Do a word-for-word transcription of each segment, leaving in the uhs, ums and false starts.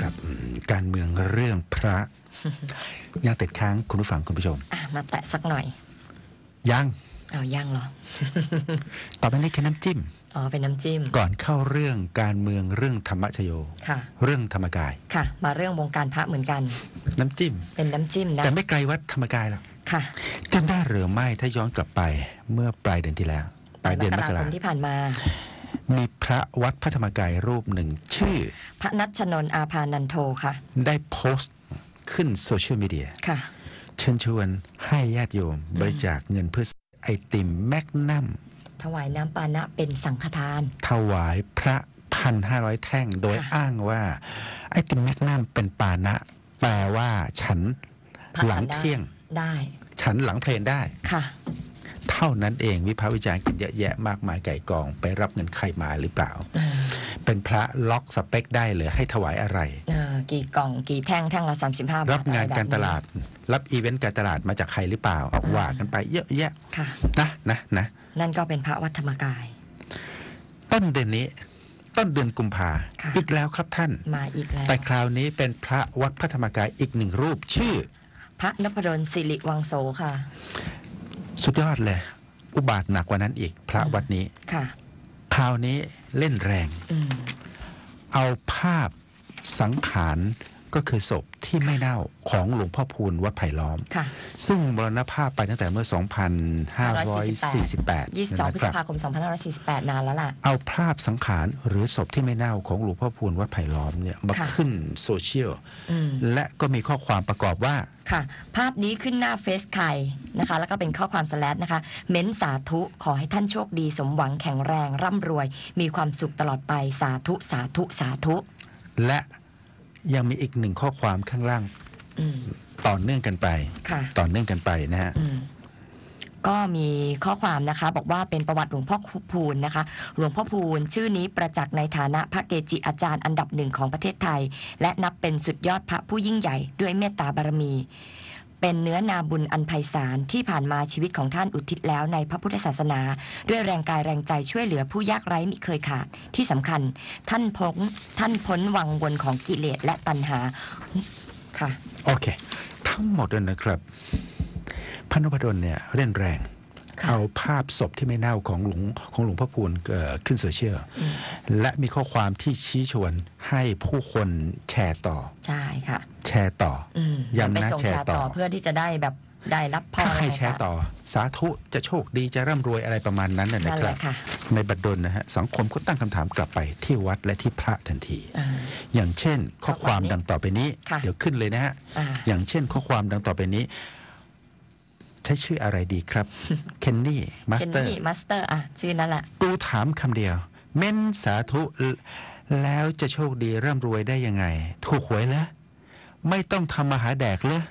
ครับการเมืองเรื่องพระยังติดค้างคุณผู้ฟังคุณผู้ชมมาแตะสักหน่อยยังเอายังเหรอต่อไปนี้คือน้ำจิ้มอ๋อเป็นน้ำจิ้มก่อนเข้าเรื่องการเมืองเรื่องธรรมชโยค่ะเรื่องธรรมกายค่ะมาเรื่องวงการพระเหมือนกันน้ำจิ้มเป็นน้ำจิ้มนะแต่ไม่ไกลวัดธรรมกายหรอกค่ะจำได้หรือไม่ถ้าย้อนกลับไปเมื่อปลายเดือนที่แล้วปลายเดือนมกราคมที่ผ่านมามีพระวัดพระธรรมกายรูปหนึ่งชื่อพระณัชนนท์อาภานันโทค่ะได้โพสต์ขึ้นโซเชียลมีเดียค่ะเชิญชวนให้ญาติโยมบริจาคเงินเพื่อไอติมแมกนัมถวายน้ำปานะเป็นสังฆทานถวายพระพันห้าร้อยแท่งโดยอ้างว่าไอติมแมกนัมเป็นปานะแปลว่าฉันหลังเที่ยงได้ฉันหลังเพลนได้ค่ะเท่านั้นเองวิพากษ์วิจารณ์กันเยอะแยะมากมายไก่กองไปรับเงินใครมาหรือเปล่าเป็นพระล็อกสเปคได้เลยให้ถวายอะไรกี่กล่องกี่แท่งแท่งละสามสิบห้าบาทรับงานการตลาดรับอีเวนต์การตลาดมาจากใครหรือเปล่าออกว่ากันไปเยอะแยะนะนะนะนั่นก็เป็นพระวัดธรรมกายต้นเดือนนี้ต้นเดือนกุมภาอีกแล้วครับท่านมาอีกแล้วแต่คราวนี้เป็นพระวัดพระธรรมกายอีกหนึ่งรูปชื่อพระนพดลศิริวังโสค่ะสุดยอดเลยอุบาทหนักกว่านั้นอีกพระวัดนี้ค่ะคราวนี้เล่นแรงเอาภาพสังขารก็คือศพที่ไม่เน่าของหลวงพ่อพูนวัดไผ่ล้อมซึ่งมรณภาพไปตั้งแต่เมื่อ สองพันห้าร้อยสี่สิบแปด ยี่สิบสอง พฤษภาคม สองพันห้าร้อยสี่สิบแปดนานแล้วล่ะเอาภาพสังขารหรือศพที่ไม่เน่าของหลวงพ่อพูนวัดไผ่ล้อมเนี่ยมาขึ้นโซเชียลและก็มีข้อความประกอบว่าค่ะภาพนี้ขึ้นหน้าเฟซใครนะคะแล้วก็เป็นข้อความสแลชนะคะเม้นสาธุขอให้ท่านโชคดีสมหวังแข็งแรงร่ำรวยมีความสุขตลอดไปสาธุสาธุสาธุและยังมีอีกหนึ่งข้อความข้างล่างต่อเนื่องกันไปต่อเนื่องกันไปนะฮะก็มีข้อความนะคะบอกว่าเป็นประวัติหลวงพ่อพูนนะคะหลวงพ่อพูนชื่อนี้ประจักษ์ในฐานะพระเกจิอาจารย์อันดับหนึ่งของประเทศไทยและนับเป็นสุดยอดพระผู้ยิ่งใหญ่ด้วยเมตตาบารมีเป็นเนื้อนาบุญอันไพศาลที่ผ่านมาชีวิตของท่านอุทิศแล้วในพระพุทธศาสนาด้วยแรงกายแรงใจช่วยเหลือผู้ยากไร้มิเคยขาดที่สำคัญท่านพ้นท่านพ้นวังวนของกิเลสและตัณหาค่ะโอเคทั้งหมดเลยนะครับพระนพดลเนี่ยเล่นแรงเอาภาพศพที่ไม่เน่าของหลวงของหลวงพ่อพูนขึ้นโซเชียลและมีข้อความที่ชี้ชวนให้ผู้คนแชร์ต่อใช่ค่ะแชร์ต่อย้ำนะแชร์ต่อเพื่อที่จะได้แบบได้รับพอถ้าใครแชร์ต่อสาธุจะโชคดีจะร่ำรวยอะไรประมาณนั้นนะครับในบัดดลนะฮะสังคมก็ตั้งคำถามกลับไปที่วัดและที่พระทันทีอย่างเช่นข้อความดังต่อไปนี้เดี๋ยวขึ้นเลยนะฮะอย่างเช่นข้อความดังต่อไปนี้ใช้ชื่ออะไรดีครับเคนนี่มาสเตอร์เคนนี่มาสเตอร์อ่ะชื่อนั่นแหละกูถามคำเดียวเม้นสาธุแล้วจะโชคดีร่ำรวยได้ยังไงถูกหวยเหรอไม่ต้องทำมาหาแดกเหรอ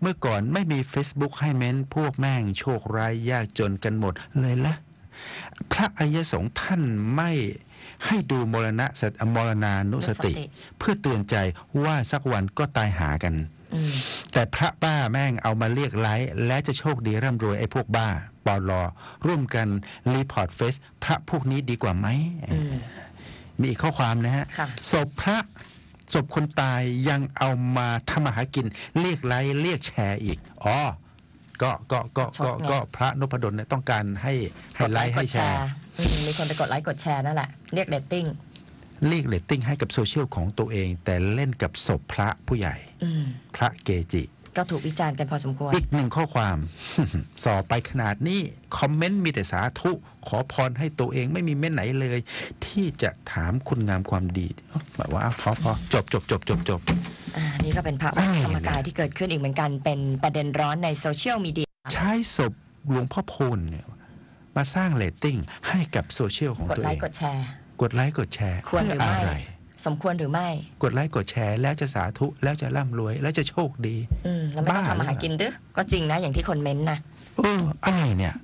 เมื่อก่อนไม่มี Facebook ให้เม้นพวกแม่งโชคร้ายยากจนกันหมดเลยเหรอพระอริยสงฆ์ท่านไม่ให้ดูมรณะสัตมรณานุสติเพื่อเตือนใจว่าสักวันก็ตายหากันแต่พระบ้าแม่งเอามาเรียกไลค์และจะโชคดีร่ำรวยไอ้พวกบ้าปอลอร่วมกันรีพอร์ตเฟซพระพวกนี้ดีกว่าไหมมีอีกข้อความนะฮะศพพระศพคนตายยังเอามาทำมาหากินเรียกไลค์เรียกแชร์อีกอ๋อก็ก็ก็ก็พระนพดลเนี่ยต้องการให้ให้ไลค์ให้แชร์มีคนไปกดไลค์กดแชร์นั่นแหละเรียกเรตติ้งเรียกเรตติ้งให้กับโซเชียลของตัวเองแต่เล่นกับศพพระผู้ใหญ่พระเกจิก็ถูกวิจารณ์กันพอสมควรอีกหนึ่งข้อความ สอบไปขนาดนี้คอมเมนต์มีแต่สาธุขอพรให้ตัวเองไม่มีเม้นไหนเลยที่จะถามคุณงามความดีแบบว่าพอพอจบจบจบจบจบนี่ก็เป็นพระวัดธรรมกายที่เกิดขึ้นอีกเหมือนกันเป็นประเด็นร้อนในโซเชียลมีเดียใช้ศพหลวงพ่อพูนเนี่ยมาสร้างเรตติ้งให้กับโซเชียลของตัวเองกดไลค์กดแชร์กดไลค์กดแชร์ควรหรือไม่สมควรหรือไม่กดไลค์กดแชร์แล้วจะสาธุแล้วจะร่ำรวยแล้วจะโชคดีแล้วไม่ต้องทำมาหากินหรือก็จริงนะอย่างที่คนเม้นนะเอออะไรเนี่ย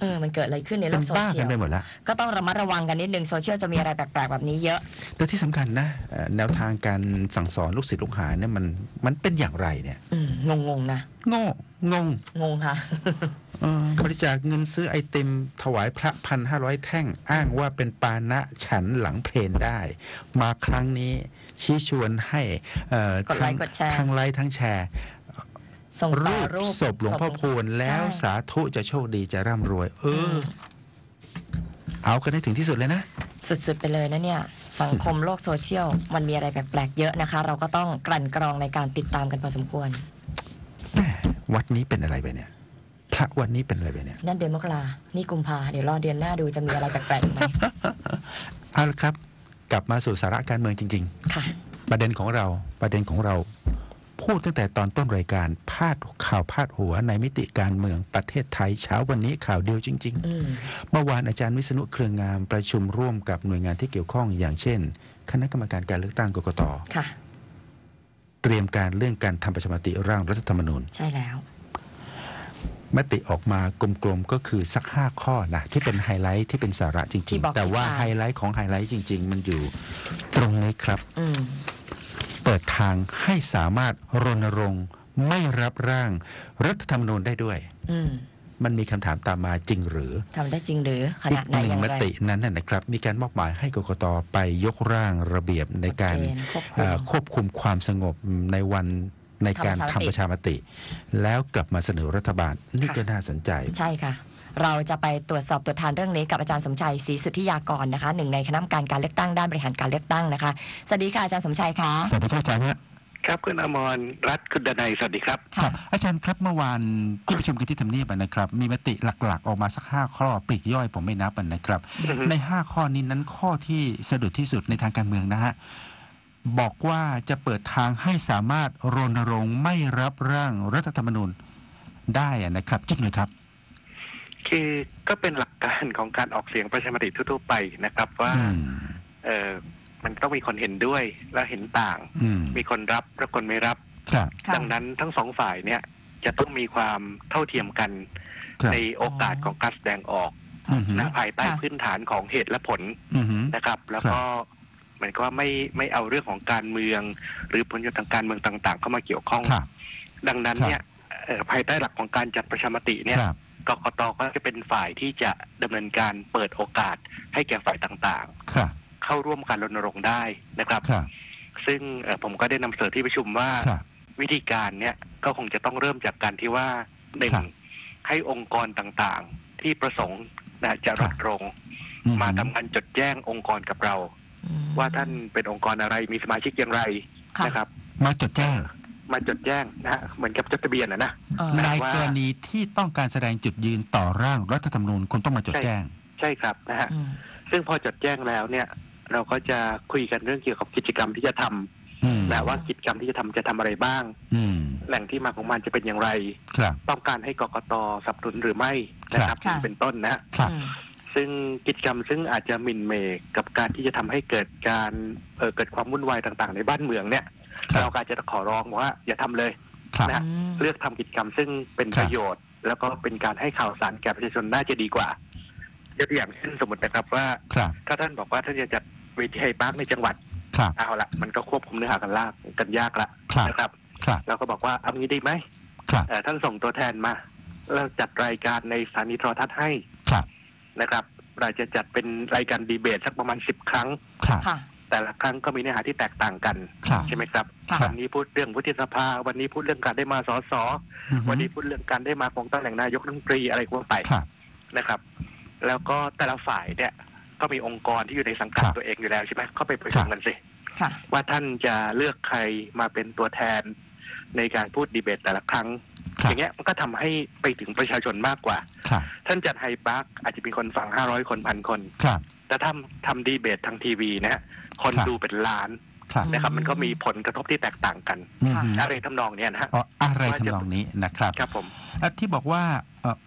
เออมันเกิดอะไรขึ้นในโลกโซเชียลก็ต้องระมัดระวังกันนิดนึงโซเชียลจะมีอะไรแปลกๆแบบนี้เยอะแต่ที่สำคัญนะแนวทางการสั่งสอนลูกศิษย์ลูกหาเนี่ยมันมันเป็นอย่างไรเนี่ยงงงนะงงงงงงค่ะบริจาคเงินซื้อไอติมถวายพระพันห้าร้อยแท่งอ้างว่าเป็นปานะฉันหลังเพลนได้มาครั้งนี้ชี้ชวนให้ทั้งไลค์ทั้งแชร์รูปศพหลวงพ่อพูนแล้วสาธุจะโชคดีจะร่ำรวยเออเอากันให้ถึงที่สุดเลยนะสุดๆไปเลยนะเนี่ยสังคมโลกโซเชียลมันมีอะไรแปลกๆเยอะนะคะเราก็ต้องกลั่นกรองในการติดตามกันพอสมควรวัดนี้เป็นอะไรไปเนี่ยพระวันนี้เป็นอะไรไปเนี่ยนั่นเดือนมกรานี่กุมภาเดี๋ยวรอเดือนหน้าดูจะมีอะไรแปลกๆไหมเอาละครับกลับมาสู่สาระการเมืองจริงๆค่ะประเด็นของเราประเด็นของเราพูดตั้งแต่ตอนต้นรายการพาดข่าวพาดหัวในมิติการเมืองประเทศไทยเช้าวันนี้ข่าวเดียวจริงๆเมื่อวานอาจารย์วิษณุเครืองามประชุมร่วมกับหน่วยงานที่เกี่ยวข้องอย่างเช่นคณะกรรมการการเลือกตั้งกกต.ค่ะเตรียมการเรื่องการทำประชามติร่างรัฐธรรมนูญใช่แล้วมติออกมากลมๆก็คือสักห้าข้อนะที่เป็นไฮไลท์ที่เป็นสาระจริงๆแต่ว่าไฮไลท์ของไฮไลท์จริงๆมันอยู่ตรงนี้ครับเปิดทางให้สามารถรณรงค์ไม่รับร่างรัฐธรรมนูญได้ด้วยมันมีคำถามตามมาจริงหรือทำได้จริงหรือขนาดไหนอย่างไรมตินั้นนะครับมีการมอบหมายให้กกต.ไปยกร่างระเบียบในการควบคุมความสงบในวันในการทำประชามติแล้วกลับมาเสนอรัฐบาลนี่ก็น่าสนใจใช่ค่ะเราจะไปตรวจสอบตรวจทานเรื่องนี้กับอาจารย์สมชัยศรีสุทธิยากรนะคะหนึ่งในคณะกรรมการการเลือกตั้งด้านบริหารการเลือกตั้งนะคะสวัสดีค่ะอาจารย์สมชัยค่ะสวัสดีครับอาจารย์ครับคุณอมรรัตน์คุณดนัยสวัสดีครับครับอาจารย์ครับเมื่อวานที่ประชุมกันที่ทำเนียบนะครับมีมติหลักๆออกมาสักห้าข้อปลีกย่อยผมไม่นับนะครับในห้าข้อนี้นั้นข้อที่สะดุดที่สุดในทางการเมืองนะฮะบอกว่าจะเปิดทางให้สามารถรณรงค์ไม่รับร่างรัฐธรรมนูญได้นะครับจริงเลยครับคือก็เป็นหลักการของการออกเสียงประชามติทั่วๆไปนะครับว่าเออมันต้องมีคนเห็นด้วยและเห็นต่างมีคนรับและคนไม่รับดังนั้นทั้งสองฝ่ายเนี่ยจะต้องมีความเท่าเทียมกันในโอกาสของการแสดงออกนะภายใต้พื้นฐานของเหตุและผลนะครับแล้วก็มันก็ไม่ไม่เอาเรื่องของการเมืองหรือผลประโยชน์ทางการเมืองต่างๆเข้ามาเกี่ยวข้องดังนั้นเนี่ยภายใต้หลักของการจัดประชามติเนี่ยกกต.ก็จะเป็นฝ่ายที่จะดำเนินการเปิดโอกาสให้แก่ฝ่ายต่างๆเข้าร่วมการรณรงค์ได้นะครับซึ่งผมก็ได้นำเสนอที่ประชุมว่าวิธีการเนี่ยก็คงจะต้องเริ่มจากการที่ว่าหนึ่งให้องค์กรต่างๆที่ประสงค์จะรณรงค์มาทำการจดแจ้งองค์กรกับเราว่าท่านเป็นองค์กรอะไรมีสมาชิกอย่างไรนะครับมาจดแจ้งมาจดแจ้งนะเหมือนกับจดทะเบียนนะนะในกรณีที่ต้องการแสดงจุดยืนต่อร่างรัฐธรรมนูญคุณต้องมาจดแจ้งใช่ครับนะฮะซึ่งพอจดแจ้งแล้วเนี่ยเราก็จะคุยกันเรื่องเกี่ยวกับกิจกรรมที่จะทำนะว่ากิจกรรมที่จะทำจะทำอะไรบ้างแหล่งที่มาของมันจะเป็นอย่างไรต้องการให้กกต.สนับสนุนหรือไม่นะครับเป็นต้นนะซึ่งกิจกรรมซึ่งอาจจะหมิ่นเหม่กับการที่จะทำให้เกิดการเอ่อเกิดความวุ่นวายต่างๆในบ้านเมืองเนี่ยเราก็จะขอร้องว่าอย่าทำเลยนะเลือกทำกิจกรรมซึ่งเป็นประโยชน์แล้วก็เป็นการให้ข่าวสารแก่ประชาชนน่าจะดีกว่ายกตัวอย่างเช่นสมมตินะครับว่าถ้าท่านบอกว่าท่านจะจัดเวทีไฮพาร์คในจังหวัดเอาละมันก็ควบคุมเนื้อหากันลากกันยากละนะครับเราก็บอกว่าเอางี้ได้ไหมท่านส่งตัวแทนมาแล้วจัดรายการในสถานีโทรทัศน์ให้นะครับเราจะจัดเป็นรายการดีเบตสักประมาณสิบครั้งแต่ละครั้งก็มีเนื้อหาที่แตกต่างกันใช่ไหมครับวันนี้พูดเรื่องวุฒิสภาวันนี้พูดเรื่องการได้มาสสวันนี้พูดเรื่องการได้มาของตำแหน่งนายกรัฐมนตรีอะไรก็ว่าไปนะครับแล้วก็แต่ละฝ่ายเนี่ยก็มีองค์กรที่อยู่ในสังกัดตัวเองอยู่แล้วใช่ไหมเข้าไปประชุมกันสิว่าท่านจะเลือกใครมาเป็นตัวแทนในการพูดดีเบตแต่ละครั้งอย่างเงี้ยมันก็ทำให้ไปถึงประชาชนมากกว่าท่านจัดไฮพาร์คอาจจะมีคนฟังห้าร้อยคนพันคนแต่ถ้าทำดีเบตทางทีวีนะฮะคนดูเป็นล้านนะครับมันก็มีผลกระทบที่แตกต่างกันอะไรทำนองนี้นะฮะอะไรทำนองนี้นะครับครับผมที่บอกว่า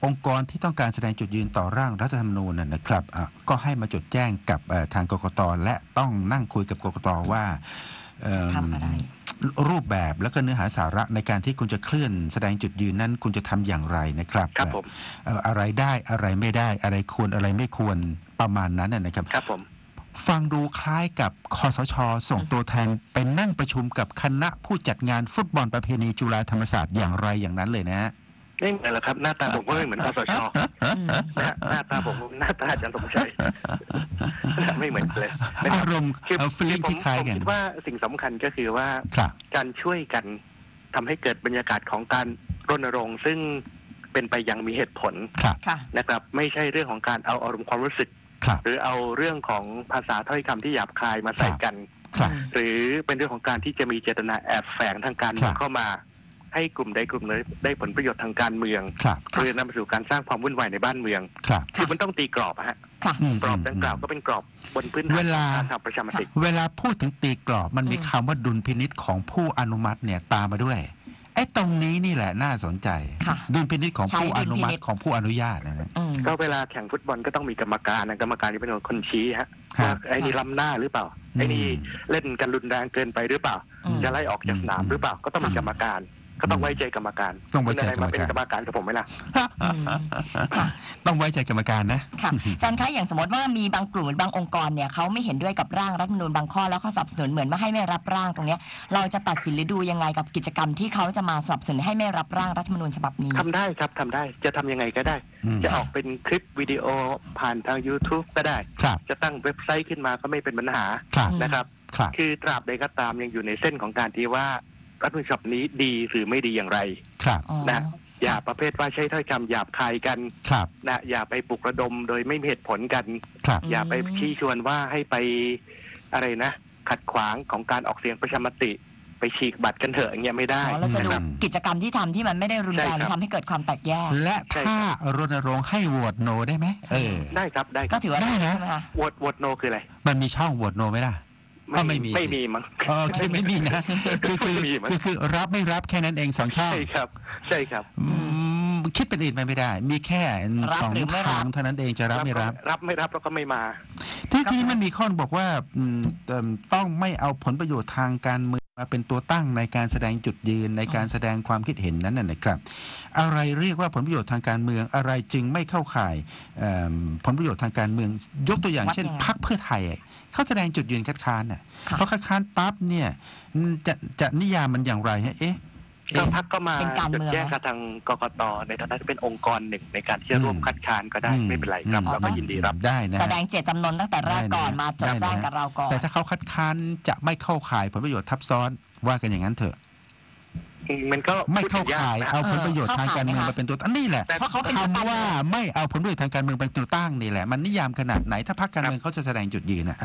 องค์กรที่ต้องการแสดงจุดยืนต่อร่างรัฐธรรมนูญนะครับก็ให้มาจดแจ้งกับทางกกต.และต้องนั่งคุยกับกกต.ว่าทำอะไร รูปแบบและก็เนื้อหาสาระในการที่คุณจะเคลื่อนแสดงจุดยืนนั้นคุณจะทำอย่างไรนะครับครับผมอะไรได้อะไรไม่ได้อะไรควรอะไรไม่ควรประมาณนั้นนะครับครับผมฟังดูคล้ายกับคสช.ส่งตัวแทนไปนั่งประชุมกับคณะผู้จัดงานฟุตบอลประเพณีจุฬาธรรมศาสตร์อย่างไรอย่างนั้นเลยนะไม่เหมือนหรอกครับหน้าตาผมก็ไม่เหมือนคสช.หน้าตาผมหน้าตาอาจารย์สมชัยไม่เหมือนเลยอารมณ์ฟิลิปที่คล้ายกันผมคิดว่าสิ่งสำคัญก็คือว่าการช่วยกันทำให้เกิดบรรยากาศของการรณรงค์ซึ่งเป็นไปอย่างมีเหตุผลนะครับไม่ใช่เรื่องของการเอาอารมณ์ความรู้สึกหรือเอาเรื่องของภาษาถ้อยคำที่หยาบคายมาใส่กันหรือเป็นเรื่องของการที่จะมีเจตนาแอบแฝงทางการเมืองเข้ามาให้กลุ่มใดกลุ่มหนึ่งได้ผลประโยชน์ทางการเมืองเพื่อนำไปสู่การสร้างความวุ่นวายในบ้านเมืองคือมันต้องตีกรอบฮะกรอบดังกล่าวก็เป็นกรอบบนพื้นฐานการทำประชามติเวลาพูดถึงตีกรอบมันมีคำว่าดุลพินิจของผู้อนุมัติเนี่ยตามมาด้วยไอ้ตรงนี้นี่แหละน่าสนใจดุลพินิจของผู้อนุมัติของผู้อนุญาตนะก็เวลาแข่งฟุตบอลก็ต้องมีกรรมการกรรมการนี่เป็นคนชี้ฮะว่าไอ้นี่ล้ำหน้าหรือเปล่าไอ้นี่เล่นกันรุนแรงเกินไปหรือเปล่าจะไล่ออกจากสนามหรือเปล่าก็ต้องมีกรรมการก็ต้องไว้ใจกรรมการต้องไว้ใจกรรมการมาเป็นกรรมการกับผมไหมล่ะต้องไว้ใจกรรมการนะค่ะอาจารย์คะอย่างสมมติว่ามีบางกลุ่มบางองค์กรเนี่ยเขาไม่เห็นด้วยกับร่างรัฐธรรมนูญบางข้อแล้วเขาสนับสนุนเหมือนไม่ให้ไม่รับร่างตรงนี้เราจะตัดสินหรือดูยังไงกับกิจกรรมที่เขาจะมาสนับสนุนให้ไม่รับร่างรัฐธรรมนูญฉบับนี้ทำได้ครับทำได้จะทำยังไงก็ได้จะออกเป็นคลิปวิดีโอผ่านทาง YouTube ก็ได้จะตั้งเว็บไซต์ขึ้นมาก็ไม่เป็นปัญหานะครับคือตราบใดก็ตามยังอยู่ในเส้นของการที่ว่ารัฐธรรมนูญฉบับนี้ดีหรือไม่ดีอย่างไรนะอย่าประเภทว่าใช้ถ้อยคำหยาบคายกันนะอย่าไปปลุกระดมโดยไม่มีเหตุผลกันอย่าไปชี้ชวนว่าให้ไปอะไรนะขัดขวางของการออกเสียงประชามติไปฉีกบัตรกันเถอะอย่างเงี้ยไม่ได้เราจะดูกิจกรรมที่ทำที่มันไม่ได้รุนแรงทำให้เกิดความแตกแยกและถ้ารณรงค์ให้โหวตโนได้ไหมเออได้ครับได้ก็ถือว่าได้นะโหวตโหวตโนคืออะไรมันมีช่องโหวตโนไหมล่ะก็ไม่มีไม่มีมั้งเออคือไม่มีนะคือคือคือรับไม่รับแค่นั้นเองสองช่องใช่ครับใช่ครับคิดเป็นอื่นไปไม่ได้มีแค่สองทางเท่านั้นเองจะรับไม่รับรับไม่รับแล้วก็ไม่มาที่ที่มันมีข้อบอกว่าต้องไม่เอาผลประโยชน์ทางการเมืองมาเป็นตัวตั้งในการแสดงจุดยืนในการแสดงความคิดเห็นนั้นนะครับอะไรเรียกว่าผลประโยชน์ทางการเมืองอะไรจึงไม่เข้าข่ายผลประโยชน์ทางการเมืองยกตัวอย่างเช่นพรรคเพื่อไทยเขาแสดงจุดยืนคัดค้านน่ะเพราะคัดค้านปั๊บเนี่ยจะจะนิยามมันอย่างไรฮะเอ๊ะแล้วพรรคก็มาจุดแยกกับทางกกต.ในฐานะที่เป็นองค์กรหนึ่งในการที่จะร่วมคัดค้านก็ได้ไม่เป็นไรครับเราก็ยินดีรับได้นะแสดงเจตจำนงตั้งแต่แรกก่อนมาจดแจ้งกับเราก่อนแต่ถ้าเขาคัดค้านจะไม่เข้าข่ายผลประโยชน์ทับซ้อนว่ากันอย่างนั้นเถอะมันก็ไม่เข้าข่ายเอาผลประโยชน์ทางการเมืองมาเป็นตัวตั้งนี่แหละเพราะเขาคำว่าไม่เอาผลประโยชน์ทางการเมืองเป็นตัวตั้งนี่แหละมันนิยามขนาดไหนถ้าพรรคการเมืองเขาจะแสดงจุดยืนนะ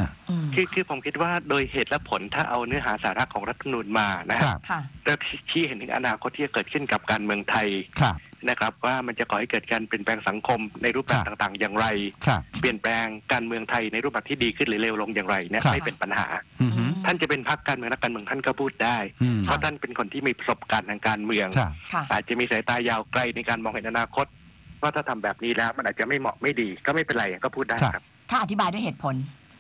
คือคือผมคิดว่าโดยเหตุและผลถ้าเอาเนื้อหาสาระของรัฐธรรมนูญมานะครับเราชี้เห็นถึงอนาคตที่จะเกิดขึ้นกับการเมืองไทยนะครับว่ามันจะก่อให้เกิดการเปลี่ยนแปลงสังคมในรูปแบบต่างๆอย่างไรเปลี่ยนแปลงการเมืองไทยในรูปแบบที่ดีขึ้นหรือเลวลงอย่างไรเนี่ยไม่เป็นปัญหาท่านจะเป็นพรรคการเมืองนักการเมืองท่านก็พูดได้เพราะท่านเป็นคนที่มีประสบการณ์ทางการเมืองอาจจะมีสายตายาวไกลในการมองเห็นอนาคตว่าถ้าทำแบบนี้แล้วมันอาจจะไม่เหมาะไม่ดีก็ไม่เป็นไรก็พูดได้ครับถ้าอธิบายด้วยเหตุผล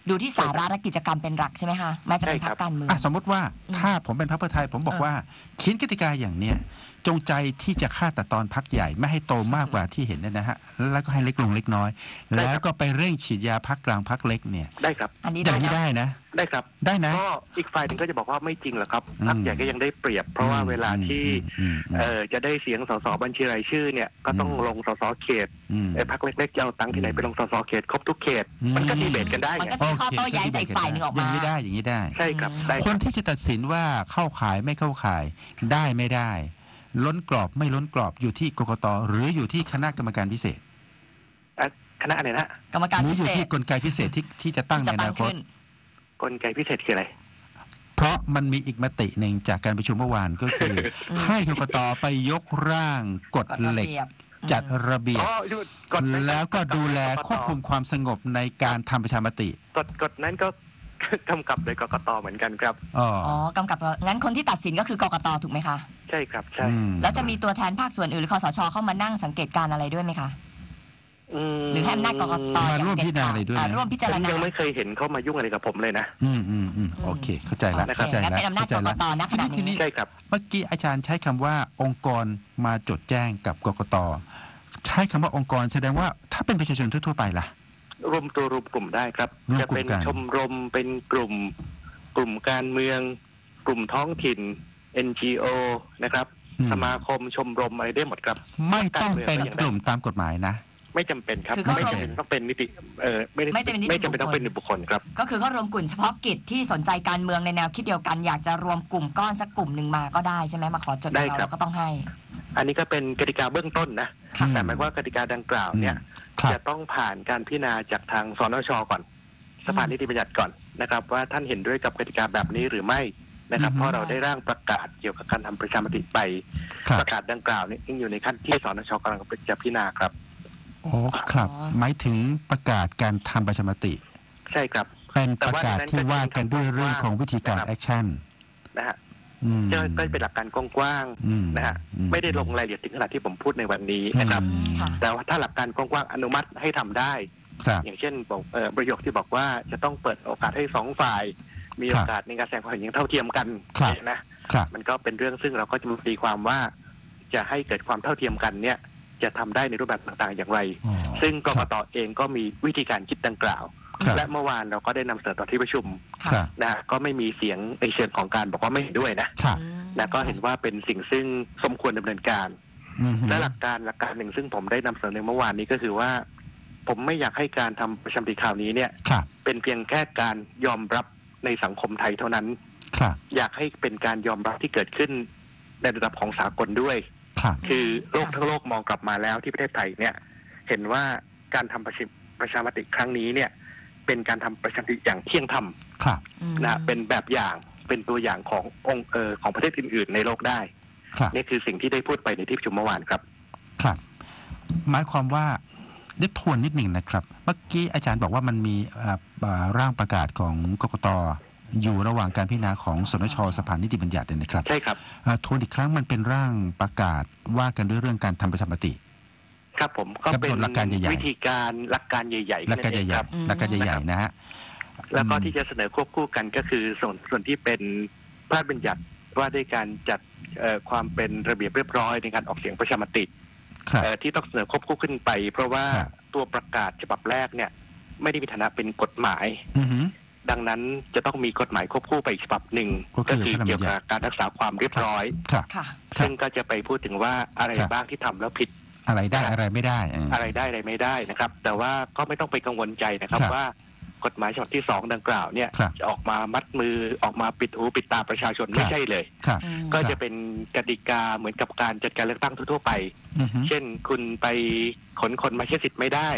ดูที่สาระและกิจกรรมเป็นหลักใช่ไหมคะไม่จะเป็นพรรคการเมืองสมมติว่าถ้าผมเป็นพรรคเพื่อไทยผมบอกว่าเขียนกติกาอย่างเนี้ยจงใจที่จะฆ่าตัดตอนพรรคใหญ่ไม่ให้โตมากกว่าที่เห็นนะฮะแล้วก็ให้เล็กลงเล็กน้อยแล้วก็ไปเร่งฉีดยาพรรคกลางพรรคเล็กเนี่ยได้ครับอันนี้ได้นะได้ครับได้นะก็อีกฝ่ายนึงก็จะบอกว่าไม่จริงหรอกครับพรรคใหญ่ก็ยังได้เปรียบเพราะว่าเวลาที่เอ่อจะได้เสียงสสบัญชีรายชื่อเนี่ยก็ต้องลงสสเขตไอ้พรรคเล็กๆจะเอาตังค์ที่ไหนไปลงสสเขตครบทุกเขตมันก็ดีเบตกันได้มันก็ข้อโต้แย้งจากฝ่ายนึงออกมาอย่างนี้ได้อย่างนี้ได้ใช่ครับคนที่จะตัดสินว่าเข้าข่ายไม่เข้าข่ายได้ไม่ได้ล้นกรอบไม่ล้นกรอบอยู่ที่กกต.หรืออยู่ที่คณะกรรมการพิเศษคณะอะไรนะกรรมการพิเศษอยู่ที่กลไกพิเศษที่ที่จะตั้งในอนาคตกลไกพิเศษคืออะไรเพราะมันมีอีกมติหนึ่งจากการประชุมเมื่อวานก็คือให้กกต.ไปยกร่างกฎเหล็กจัดระเบียบแล้วก็ดูแลควบคุมความสงบในการทำประชามติกฎกฎนั้นก็กำกับโดยกกต.เหมือนกันครับอ๋อกำกับงั้นคนที่ตัดสินก็คือกกต.ถูกไหมคะใช่ครับใช่แล้วจะมีตัวแทนภาคส่วนอื่นหรือคสช.เข้ามานั่งสังเกตการอะไรด้วยไหมคะ หรือให้อำนาจกกตมาร่วมพิจารณาอะไรด้วยร่วมพิจารณายังไม่เคยเห็นเขามายุ่งอะไรกับผมเลยนะอืมอืมอืมโอเคเข้าใจแล้วเข้าใจแล้วเป็นอำนาจกกตนะขณะนี้ใช่ครับเมื่อกี้อาจารย์ใช้คำว่าองค์กรมาจดแจ้งกับกกตใช้คำว่าองค์กรแสดงว่าถ้าเป็นประชาชนทั่วๆไปล่ะรวมตัวรวมกลุ่มได้ครับจะเป็นชมรมเป็นกลุ่มกลุ่มการเมืองกลุ่มท้องถิ่น เอ็น จี โอ นะครับสมาคมชมรมอะไรได้หมดครับไม่ต้องเป็นกลุ่มตามกฎหมายนะไม่จำเป็นครับไม่จำเป็นต้องเป็นนิติเออไม่ไม่จำเป็นต้องเป็นนิติบุคคลครับก็คือเขารวมกลุ่มเฉพาะกิจที่สนใจการเมืองในแนวคิดเดียวกันอยากจะรวมกลุ่มก้อนสักกลุ่มหนึ่งมาก็ได้ใช่ไหมมาขอจดเราเราก็ต้องให้อันนี้ก็เป็นกติกาเบื้องต้นนะแต่หมายว่ากติกาดังกล่าวเนี่ยจะต้องผ่านการพิจารณาจากทางสนช.ก่อนสภานิติบัญญัติก่อนนะครับว่าท่านเห็นด้วยกับกติกาแบบนี้หรือไม่นะครับเพราะเราได้ร่างประกาศเกี่ยวกับการทำประชามติไปประกาศดังกล่าวนี้ยังอยู่ในขั้นที่สนช.กำลังจะพิจารณาครับอ๋อครับหมายถึงประกาศการทำประชามติใช่ครับเป็นประกาศที่ว่ากันด้วยเรื่องของวิธีการแอคชั่นนะฮะก็เป็นหลักการกว้างๆนะฮะไม่ได้ลงรายละเอียดถึงขนาดที่ผมพูดในวันนี้นะครับแต่ว่าถ้าหลักการกว้างๆอนุมัติให้ทำได้อย่างเช่นประโยคที่บอกว่าจะต้องเปิดโอกาสให้สองฝ่ายมีโอกาสในการแสดงความเห็นอย่างเท่าเทียมกันนะมันก็เป็นเรื่องซึ่งเราก็จะตีความว่าจะให้เกิดความเท่าเทียมกันเนี่ยจะทำได้ในรูปแบบต่างๆอย่างไรซึ่งกกต.เองก็มีวิธีการคิดดังกล่าวและเมื่อวานเราก็ได้นำเสนอต่อที่ประชุมนะก็ไม่มีเสียงในเชิงของการบอกว่าไม่เห็นด้วยนะนะก็เห็นว่าเป็นสิ่งซึ่งสมควรดำเนินการและหลักการหลักการหนึ่งซึ่งผมได้นำเสนอในเมื่อวานนี้ก็คือว่าผมไม่อยากให้การทำประชามติคราวนี้เนี่ยเป็นเพียงแค่การยอมรับในสังคมไทยเท่านั้นอยากให้เป็นการยอมรับที่เกิดขึ้นในระดับของสากลด้วยคือโลกทั้งโลกมองกลับมาแล้วที่ประเทศไทยเนี่ยเห็นว่าการทำประชามติครั้งนี้เนี่ยเป็นการทำประชามติอย่างเที่ยงธรรมนะเป็นแบบอย่างเป็นตัวอย่างขององค์เออของประเทศอื่นๆในโลกได้นี่คือสิ่งที่ได้พูดไปในที่ประชุมเมื่อวานครับครับหมายความว่าเดี๋ยวทวนนิดหนึ่งนะครับเมื่อกี้อาจารย์บอกว่ามันมีร่างประกาศของกกต.อยู่ระหว่างการพิจารณาของสนช.สภานิติบัญญัตินะครับใช่ครับทวนอีกครั้งมันเป็นร่างประกาศว่ากันด้วยเรื่องการทำประชามติครับผมก็เป็นหลักการใหญ่ๆวิธีการหลักการใหญ่ๆหลักการใหญ่ๆหลักการใหญ่ๆนะฮะแล้วก็ที่จะเสนอควบคู่กันก็คือส่วนส่วนที่เป็นพระราชบัญญัติว่าด้วยการจัดความเป็นระเบียบเรียบร้อยในการออกเสียงประชามติที่ต้องเสนอควบคู่ขึ้นไปเพราะว่าตัวประกาศฉบับแรกเนี่ยไม่ได้มีฐานะเป็นกฎหมายดังนั้นจะต้องมีกฎหมายควบคู่ไปอีกฉบับหนึ่งก็คือเกี่ยวกับการรักษาความเรียบร้อยซึ่งก็จะไปพูดถึงว่าอะไรบ้างที่ทำแล้วผิดอะไรได้อะไรไม่ได้อะไรได้อะไรไม่ได้นะครับแต่ว่าก็ไม่ต้องไปกังวลใจนะครับว่ากฎหมายฉบับที่สองดังกล่าวเนี่ยจะออกมามัดมือออกมาปิดหูปิดตาประชาชนไม่ใช่เลยก็จะเป็นกติกาเหมือนกับการจัดการเลือกตั้งทั่วไปเช่นคุณไปขนคนมาใช้สิทธิ์ไม่ได้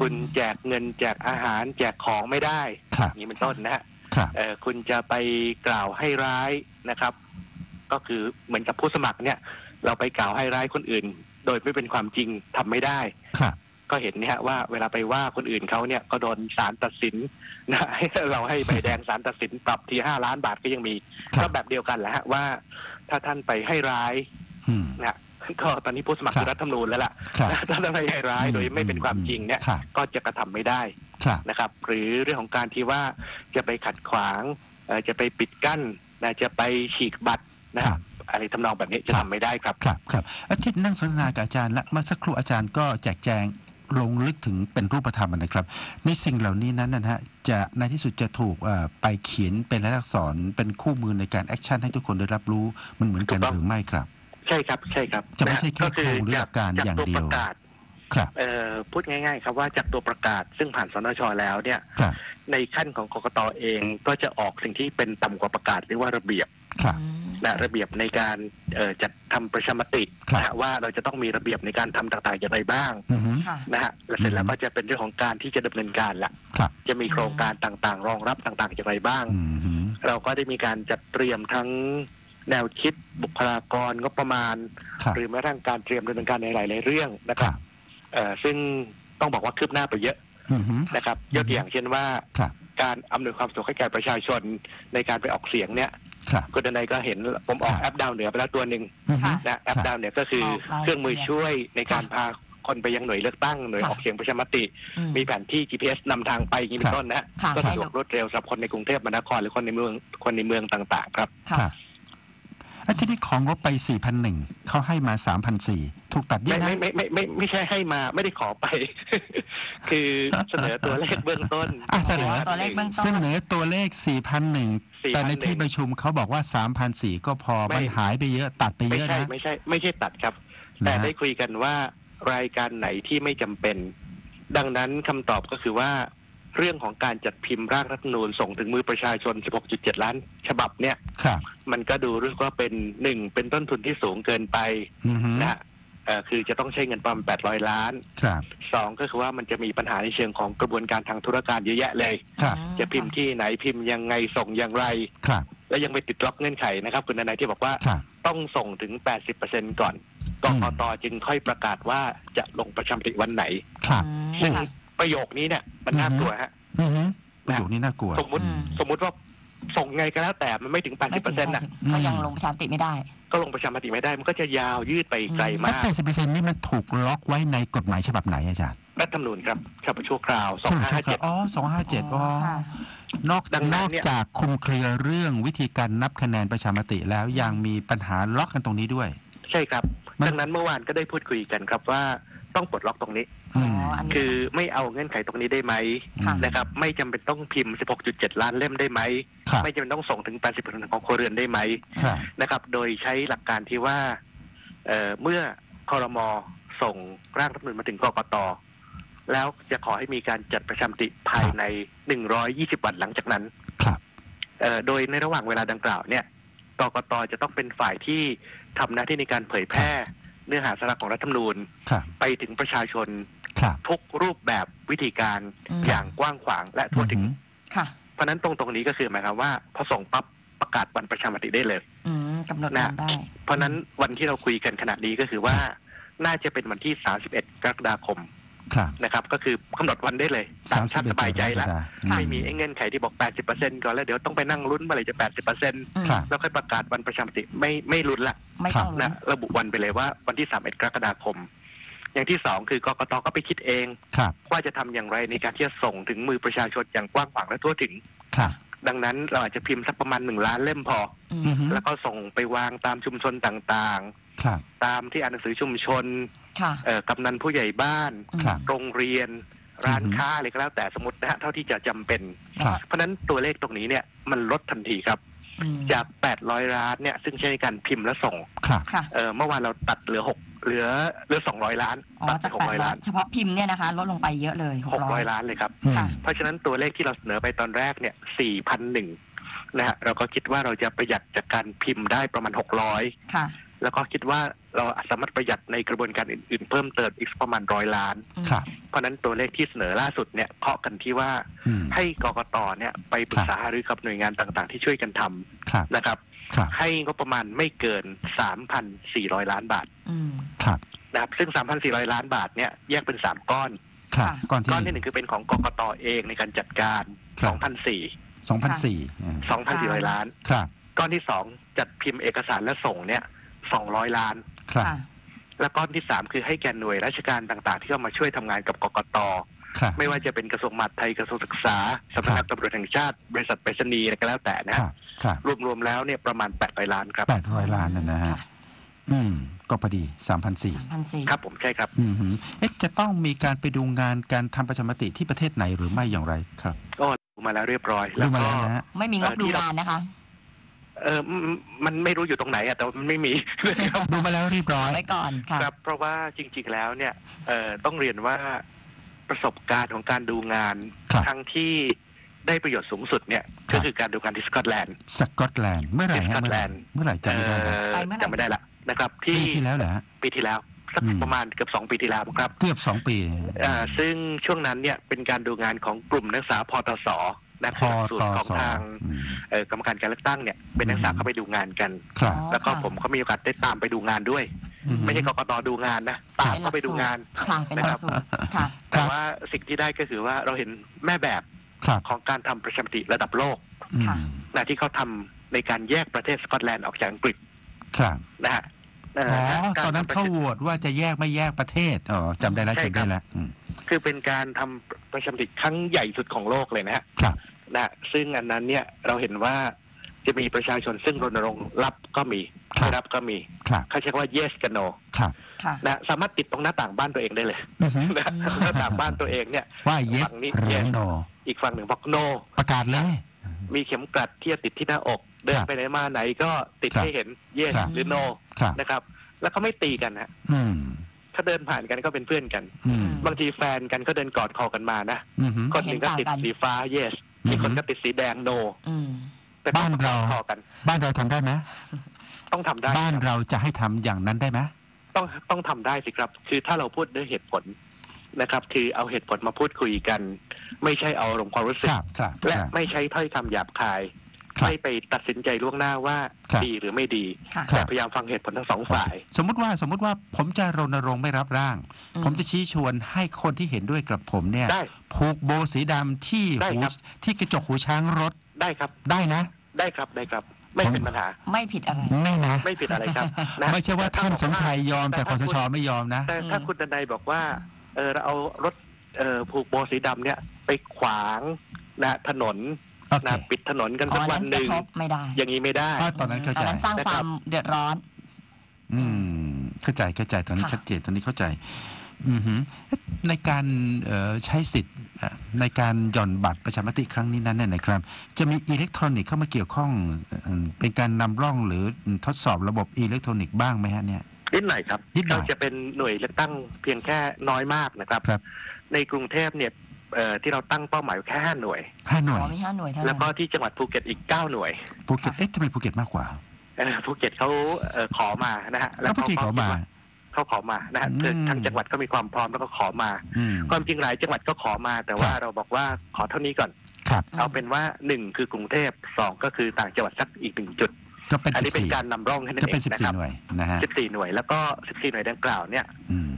คุณแจกเงินแจกอาหารแจกของไม่ได้นี่เป็นต้นนะฮะคุณจะไปกล่าวให้ร้ายนะครับก็คือเหมือนกับผู้สมัครเนี่ยเราไปกล่าวให้ร้ายคนอื่นโดยไม่เป็นความจริงทำไม่ได้ก็เห็นเนี่ยว่าเวลาไปว่าคนอื่นเขาเนี่ยก็โดนศาลตัดสินนะเราให้ใบแดงศาลตัดสินปรับทีห้าล้านบาทก็ยังมีก็แบบเดียวกันแหละฮะว่าถ้าท่านไปให้ร้ายนะก็ตอนนี้ผู้สมัครคือรัฐธรรมนูญแล้วล่ะถ้าท่านไปให้ร้ายโดยไม่เป็นความจริงเนี่ยก็จะกระทำไม่ได้นะครับหรือเรื่องของการที่ว่าจะไปขัดขวางจะไปปิดกั้นนะจะไปฉีกบัตรนะอะไรทำนองแบบนี้จะทำไม่ได้ครับครับครับอาทิตย์นั่งสนทนากับอาจารย์และเมื่อสักครู่อาจารย์ก็แจกแจงลงลึกถึงเป็นรูปธรรมนะครับในสิ่งเหล่านี้นั้นนะฮะจะในที่สุดจะถูกไปเขียนเป็นรายลักษณ์อักษรเป็นคู่มือในการแอคชั่นให้ทุกคนได้รับรู้มันเหมือนกันหรือไม่ครับใช่ครับใช่ครับจะไม่ใช่แค่โครงหลักการอย่างเดียวครับพูดง่ายๆครับว่าจากตัวประกาศซึ่งผ่านสนช.แล้วเนี่ยในขั้นของกกต.เองก็จะออกสิ่งที่เป็นต่ำกว่าประกาศหรือว่าระเบียบนะระเบียบในการจัดทำประชามตินะว่าเราจะต้องมีระเบียบในการทำต่างๆอย่างไรบ้างนะฮะและเสร็จแล้วก็จะเป็นเรื่องของการที่จะดำเนินการละจะมีโครงการต่างๆรองรับต่างๆอย่างไรบ้างเราก็ได้มีการจัดเตรียมทั้งแนวคิดบุคลากรงบประมาณหรือแม้กระทั่งการเตรียมดำเนินการในหลายๆเรื่องนะครับซึ่งต้องบอกว่าคืบหน้าไปเยอะนะครับยกตัวอย่างเช่นว่าการอำนวยความสะดวกให้แก่ประชาชนในการไปออกเสียงเนี่ยก็ด้านในก็เห็นผมออกแอปดาวเหนือไปแล้วตัวหนึ่งนะแอปดาวเหนือก็คือเครื่องมือช่วยในการพา คนไปยังหน่วยเลือกตั้งหน่วยออกเสียงประชามติมีแผนที่ จี พี เอส นำทางไปอย่างนี้เป็นต้นนะก็สะดวกรวดเร็วสำหรับคนในกรุงเทพมหานครหรือคนในเมืองคนในเมืองต่างๆครับแล้วที่นี่ของงบไป สี่พันหนึ่ง เขาให้มา สามพันสี่ร้อย ถูกตัดเยอะนะไม่ไม่ไม่ไม่ไม่ใช่ให้มาไม่ได้ขอไปคือเสนอตัวเลขเบื้องต้นเสนอตัวเลขเบื้องต้นเสนอตัวเลข สี่พันหนึ่ง แต่ในที่ประชุมเขาบอกว่า สามพันสี่ร้อย ก็พอมันหายไปเยอะตัดไปเยอะนะไม่ใช่ไม่ใช่ตัดครับแต่ได้คุยกันว่ารายการไหนที่ไม่จำเป็นดังนั้นคำตอบก็คือว่าเรื่องของการจัดพิมพ์ร่างรัฐธรรมนูญส่งถึงมือประชาชน สิบหกจุดเจ็ด ล้านฉบับเนี่ยมันก็ดูรู้สึกว่าเป็นหนึ่งเป็นต้นทุนที่สูงเกินไปนะคือจะต้องใช้เงินประมาณแปดร้อยล้านสองก็คือว่ามันจะมีปัญหาในเชิงของกระบวนการทางธุรการเยอะแยะเลยจะพิมพ์ที่ไหนพิมพ์ยังไงส่งอย่างไรและยังไปติดล็อกเงื่อนไขนะครับคุณนายที่บอกว่าต้องส่งถึง แปดสิบเปอร์เซ็นต์ ก่อนกกต.จึงค่อยประกาศว่าจะลงประชามติวันไหนซึ่งประโยคนี้เนี่ยมันน่ากลัวฮะประโยคนี้น่ากลัวสมมติสมมติว่าส่งไงก็แล้วแต่มันไม่ถึง แปดสิบเปอร์เซ็นต์ น่ะก็ยังลงประชามติไม่ได้ก็ลงประชามติไม่ได้มันก็จะยาวยืดไปไกลมาก แปดสิบเปอร์เซ็นต์ นี่มันถูกล็อกไว้ในกฎหมายฉบับไหนอาจารย์รัฐธรรมนูญครับฉบับชั่วคราวสองห้าห้าเจ็ดอ๋อสองห้าห้าเจ็ดอ๋อนอกนอกจากคุมเครือเรื่องวิธีการนับคะแนนประชามติแล้วยังมีปัญหาล็อกกันตรงนี้ด้วยใช่ครับดังนั้นเมื่อวานก็ได้พูดคุยกันครับว่าต้องปลดล็อกตรงนี้คือไม่เอาเงื่อนไขตรงนี้ได้ไหมนะครับไม่จำเป็นต้องพิมพ์ สิบหกจุดเจ็ด ล้านเล่มได้ไหมไม่จำเป็นต้องส่งถึง แปดสิบเปอร์เซ็นต์ ของครัวเรือนได้ไหมนะครับโดยใช้หลักการที่ว่า เอ่อ เมื่อครม.ส่งร่างรัฐธรรมนูญมาถึงกกต.แล้วจะขอให้มีการจัดประชามติภายในหนึ่งร้อยยี่สิบวันหลังจากนั้นโดยในระหว่างเวลาดังกล่าวเนี่ยกกต.จะต้องเป็นฝ่ายที่ทำหน้าที่ในการเผยแพร่เนื้อหาสาระของรัฐธรรมนูญไปถึงประชาชนทุกรูปแบบวิธีการอย่างกว้างขวางและทั่วถึงเพราะนั้นตรงตรงนี้ก็คือหมายความว่าพอส่งปั๊บประกาศวันประชามติได้เลยกำหนดวันได้เพราะนั้นวันที่เราคุยกันขณะนี้ก็คือว่าน่าจะเป็นวันที่สามสิบเอ็ดกรกฎาคมนะครับก็คือกำหนดวันได้เลยตามชาติสบายใจแล้วไม่มีเงื่อนไขที่บอก แปดสิบเปอร์เซ็นต์ ก่อนแล้วเดี๋ยวต้องไปนั่งลุ้นเมื่อไหร่จะ แปดสิบเปอร์เซ็นต์ แล้วค่อยประกาศวันประชามติไม่ไม่ลุ้นละนะระบุวันไปเลยว่าวันที่สามสิบเอ็ดกรกฎาคมอย่างที่สองคือกกต.ก็ไปคิดเองว่าจะทำอย่างไรในการที่จะส่งถึงมือประชาชนอย่างกว้างขวางและทั่วถึงดังนั้นเราอาจจะพิมพ์สักประมาณหนึ่งล้านเล่มพอแล้วก็ส่งไปวางตามชุมชนต่างๆตามที่อ่านหนังสือชุมชนกำนันผู้ใหญ่บ้านโรงเรียนร้านค้าอะไรก็แล้วแต่สมมตินะฮะเท่าที่จะจำเป็นเพราะนั้นตัวเลขตรงนี้เนี่ยมันลดทันทีครับจากแปดร้อยล้านเนี่ยซึ่งใช้ในการพิมพ์และส่งเมื่อวานเราตัดเหลือหกเหลือเหลือสองร้อยล้านตัดจากแปดร้อยล้านเฉพาะพิมพ์เนี่ยนะคะลดลงไปเยอะเลยหกร้อยล้านเลยครับเพราะฉะนั้นตัวเลขที่เราเสนอไปตอนแรกเนี่ย สี่พันหนึ่ง นะฮะเราก็คิดว่าเราจะประหยัดจากการพิมพ์ได้ประมาณหกร้อยค่ะแล้วก็คิดว่าเราสามารถประหยัดในกระบวนการอื่นๆเพิ่มเติมอีกประมาณร้อยล้านเพราะนั้นตัวเลขที่เสนอล่าสุดเนี่ยเคาะกันที่ว่าให้กกต.เนี่ยไปปรึกษาหารือกับหน่วยงานต่างๆที่ช่วยกันทำนะครับให้งบประมาณไม่เกิน สามพันสี่ร้อย ล้านบาทนะครับซึ่ง สามพันสี่ร้อย ล้านบาทเนี่ยแยกเป็นสามก้อนก้อนที่หนึ่งคือเป็นของกกต.เองในการจัดการ สองพันสี่ร้อย ล้านก้อนที่สองจัดพิมพ์เอกสารและส่งเนี่ยสองร้อยล้านและก้อนที่สามคือให้แก่หน่วยราชการต่างๆที่เข้ามาช่วยทำงานกับกกต.ไม่ว่าจะเป็นกระทรวงมหาดไทยกระทรวงศึกษาสำนักงานตำรวจแห่งชาติบริษัทไปรษณีย์อะไรก็แล้วแต่นะรวมๆแล้วเนี่ยประมาณแปดร้อยล้านครับแปดร้อยล้านนะฮะอืมก็พอดี สามพันสี่ร้อย ครับผมใช่ครับอือเอ๊ะจะต้องมีการไปดูงานการทำประชามติที่ประเทศไหนหรือไม่อย่างไรครับก็ดูมาแล้วเรียบร้อยแล้วก็ไม่มีงบดูงานนะคะเออมันไม่รู้อยู่ตรงไหนอะแต่มันไม่มีดูมาแล้วเรียบร้อยไว้ก่อนครับเพราะว่าจริงๆแล้วเนี่ยเอ่อต้องเรียนว่าประสบการณ์ของการดูงานทั้งที่ได้ประโยชน์สูงสุดเนี่ยก็คือการดูงานที่สกอตแลนด์สกอตแลนด์เมื่อไหร่ฮะเมื่อไหร่จำไม่ได้จำไม่ได้ละนะครับที่ปีที่แล้วเหรอปีที่แล้วสักประมาณเกือบสองปีที่แล้วครับเกือบสองปีอ่าซึ่งช่วงนั้นเนี่ยเป็นการดูงานของกลุ่มนักศึกษาพตสนักสูตรของทางกรรมการการเลือกตั้งเนี่ยเป็นนักศึกษาเข้าไปดูงานกันแล้วก็ผมก็มีโอกาสได้ตามไปดูงานด้วยไม่ใช่กกต.ดูงานนะตามเข้าไปดูงานนะครับแต่ว่าสิ่งที่ได้ก็คือว่าเราเห็นแม่แบบของการทำประชามติระดับโลกนะที่เขาทำในการแยกประเทศสกอตแลนด์ออกจากอังกฤษนะฮะ อ๋อตอนนั้นเข้าโหวตว่าจะแยกไม่แยกประเทศอ๋อจำได้แล้วจำได้แล้วคือเป็นการทำประชามติครั้งใหญ่สุดของโลกเลยนะครับนะซึ่งอันนั้นเนี่ยเราเห็นว่าจะมีประชาชนซึ่งรณรงค์รับก็มีไม่รับก็มีเขาเรียกว่า yes กับ no นะสามารถติดตรงหน้าต่างบ้านตัวเองได้เลยหน้าต่างบ้านตัวเองเนี่ยว่า yes หรือ no อีกฝั่งหนึ่งบอก no ประกาศเลยมีเข็มกลัดที่จะติดที่หน้าอกเดินไปไหนมาไหนก็ติดให้เห็น yes หรือ no นะครับแล้วเขาไม่ตีกันฮะถ้าเดินผ่านกันก็เป็นเพื่อนกันบางทีแฟนกันก็เดินกอดคอกันมานะคนหนึ่งก็ติดสีฟ้า yes อีกคนก็ติดสีแดง noบ้านเราบ้านเราทำได้ไหมต้องทำได้บ้านเราจะให้ทำอย่างนั้นได้ไหมต้องต้องทำได้สิครับคือถ้าเราพูดด้วยเหตุผลนะครับคือเอาเหตุผลมาพูดคุยกันไม่ใช่เอาอารมณ์ความรู้สึกและไม่ใช้ถ้อยคำหยาบคายไม่ไปตัดสินใจล่วงหน้าว่าดีหรือไม่ดีแต่พยายามฟังเหตุผลทั้งสองฝ่ายสมมติว่าสมมติว่าผมจะรณรงค์ไม่รับร่างผมจะชี้ชวนให้คนที่เห็นด้วยกับผมเนี่ยผูกโบสีดำที่หูที่กระจกหูช้างรถได้ครับได้นะได้ครับได้ครับไม่เป็นปัญหาไม่ผิดอะไรไม่นะไม่ผิดอะไรครับไม่ใช่ว่าท่านสมชัยยอมแต่คสช.ไม่ยอมนะแต่ถ้าคุณดนัยบอกว่าเออเราเอารถเอ่อผูกโบสีดำเนี่ยไปขวางนะถนนนะปิดถนนกันสักวันหนึ่งไม่ได้อย่างนี้ไม่ได้ตอนนั้นเข้าใจตอนนั้นสร้างความเดือดร้อนอืมเข้าใจเข้าใจตอนนี้ชัดเจนตอนนี้เข้าใจอือฮึในการใช้สิทธิ์ในการหย่อนบัตรประชามติครั้งนี้นั้นเนี่ยนะครับจะมีอิเล็กทรอนิกส์เข้ามาเกี่ยวข้องเป็นการนำร่องหรือทดสอบระบบอิเล็กทรอนิกส์บ้างไหมฮะเนี่ยนิดหน่อยครับเราจะเป็นหน่วยเลือกตั้งเพียงแค่น้อยมากนะครับในกรุงเทพเนี่ยที่เราตั้งเป้าหมายแค่ห้าหน่วยห้าหน่วยแล้วก็ที่จังหวัดภูเก็ตอีกเก้าหน่วยภูเก็ตเอ๊ะทำไมภูเก็ตมากกว่าภูเก็ตเขาขอมานะฮะแล้วภูเก็ตขอมาเขาขอมานะฮะทางจังหวัดก็มีความพร้อมแล้วก็ขอมาความจริงหลายจังหวัดก็ขอมาแต่ว่าเราบอกว่าขอเท่านี้ก่อนเอาเป็นว่าหนึ่งคือกรุงเทพสองก็คือต่างจังหวัดสักอีกหนึ่งจุดอันนี้เป็นการนำร่องให้นั่นเองนะครับสิบสี่หน่วยแล้วก็สิบสี่หน่วยดังกล่าวเนี่ย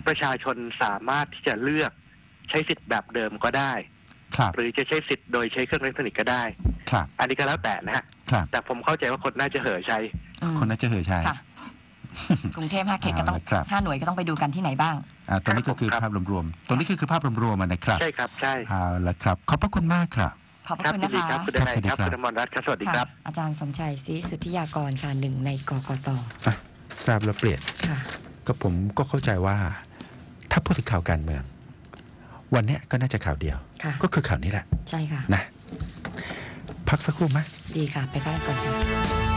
ประชาชนสามารถที่จะเลือกใช้สิทธิ์แบบเดิมก็ได้หรือจะใช้สิทธิ์โดยใช้เครื่องอิเล็กทรอนิกส์ก็ได้อันนี้ก็แล้วแต่นะฮะแต่ผมเข้าใจว่าคนน่าจะเห่อใช้คนน่าจะเห่อใช้กรุงเทพห้าเขตก็ต้องห้าหน่วยก็ต้องไปดูกันที่ไหนบ้างตรงนี้ก็คือภาพรวมๆตรงนี้คือภาพรวมๆนะครับใช่ครับใช่เอาละครับขอบพระคุณมากครับขอบพระคุณนะคะครับสวัสดีครับคุณอมรรัตน์ครับสวัสดีครับอาจารย์สมชัยศรีสุทธิยากรค่ะหนึ่งในกกต.ทราบแล้วเปลี่ยนก็ผมก็เข้าใจว่าถ้าพูดถึงข่าวการเมืองวันนี้ก็น่าจะข่าวเดียวก็คือข่าวนี้แหละใช่ค่ะนะพักสักครู่ไหมดีค่ะไปพักก่อน